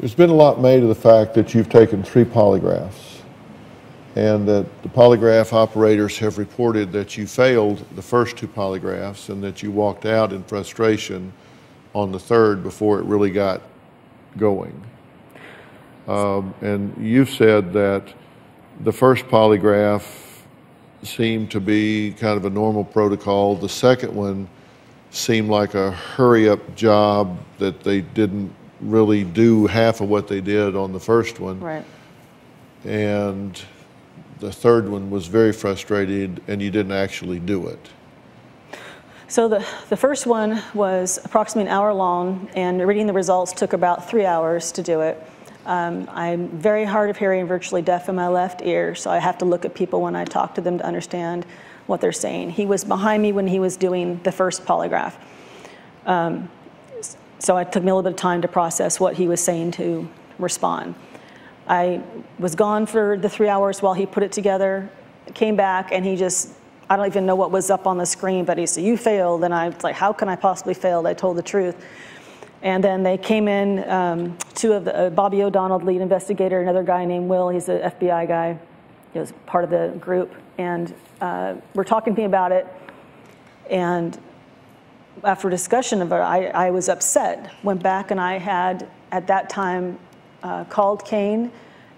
There's been a lot made of the fact that you've taken 3 polygraphs and that the polygraph operators have reported that you failed the first 2 polygraphs and that you walked out in frustration on the third before it really got going. And you've said that the first polygraph seemed to be kind of a normal protocol. The second one seemed like a hurry-up job that they didn't really do half of what they did on the first one. Right. And the third one was very frustrated and you didn't actually do it. So the first one was approximately an hour long and reading the results took about 3 hours to do it. I'm very hard of hearing, virtually deaf in my left ear, so I have to look at people when I talk to them to understand what they're saying. He was behind me when he was doing the first polygraph. So it took me a little bit of time to process what he was saying to respond. I was gone for the 3 hours while he put it together, came back, and he just, I don't even know what was up on the screen, but he said, "You failed." And I was like, how can I possibly fail? I told the truth. And then they came in, 2 of the, Bobby O'Donnell, lead investigator, another guy named Will, he's an FBI guy, he was part of the group, and we're talking to me about it, and after discussion of it, I was upset, went back and I had, at that time, called Kane,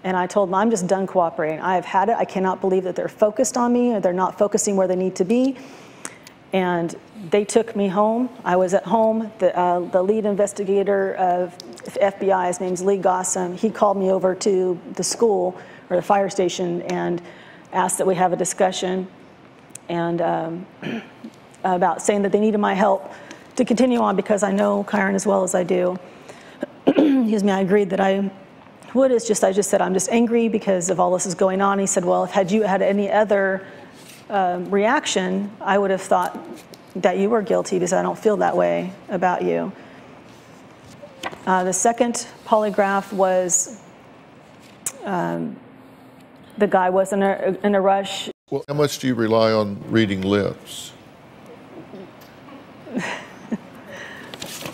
and I told him, I'm just done cooperating, I have had it, I cannot believe that they're focused on me, or they're not focusing where they need to be. And they took me home. I was at home. The lead investigator of FBI, his name's Lee Gossam, he called me over to the school or the fire station and asked that we have a discussion and about saying that they needed my help to continue on because I know Kyron as well as I do. Excuse me, I agreed that I would. It's just, I just said, I'm just angry because of all this is going on. He said, well, if had you had any other reaction, I would have thought that you were guilty because I don't feel that way about you. The second polygraph was the guy was in a rush. Well, how much do you rely on reading lips?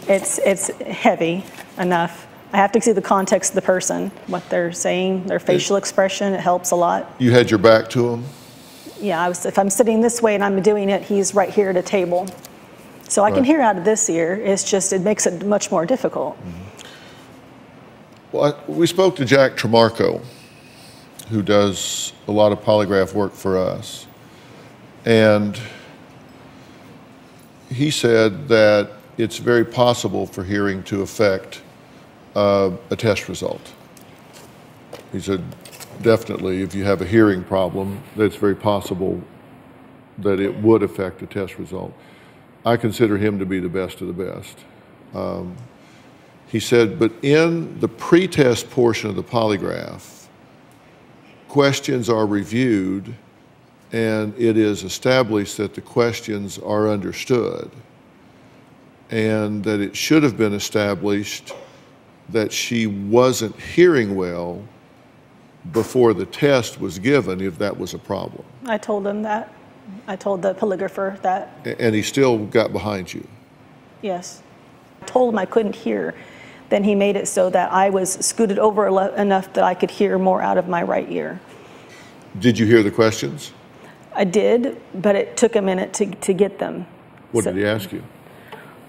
It's heavy enough. I have to see the context of the person, what they're saying, their facial expression. It helps a lot. You had your back to him? Yeah, if I'm sitting this way and I'm doing it, he's right here at a table. So I can hear out of this ear. It's just, it makes it much more difficult. Mm-hmm. Well, we spoke to Jack Tramarco, who does a lot of polygraph work for us. And he said that it's very possible for hearing to affect a test result. He said, definitely, if you have a hearing problem, that's very possible that it would affect the test result. I consider him to be the best of the best. He said, but in the pretest portion of the polygraph, questions are reviewed and it is established that the questions are understood and that it should have been established that she wasn't hearing well before the test was given, if that was a problem. I told him that. I told the polygrapher that. And he still got behind you? Yes. I told him I couldn't hear. Then he made it so that I was scooted over enough that I could hear more out of my right ear. Did you hear the questions? I did, but it took a minute to get them. What did he ask you?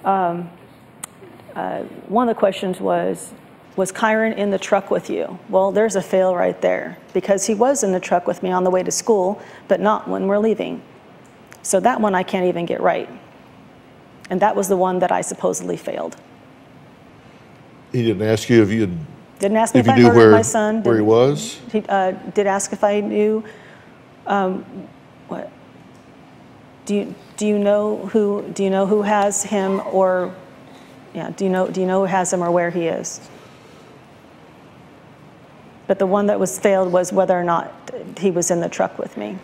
One of the questions was Kyron in the truck with you? Well, there's a fail right there because he was in the truck with me on the way to school, but not when we're leaving. So that one I can't even get right. And that was the one that I supposedly failed. He didn't ask you if you had... Didn't ask me if I murdered my son. Where he was? He did ask if I knew... what? Do you know who? Do you know who has him or... Yeah, do you know who has him or where he is? But the one that was failed was whether or not he was in the truck with me.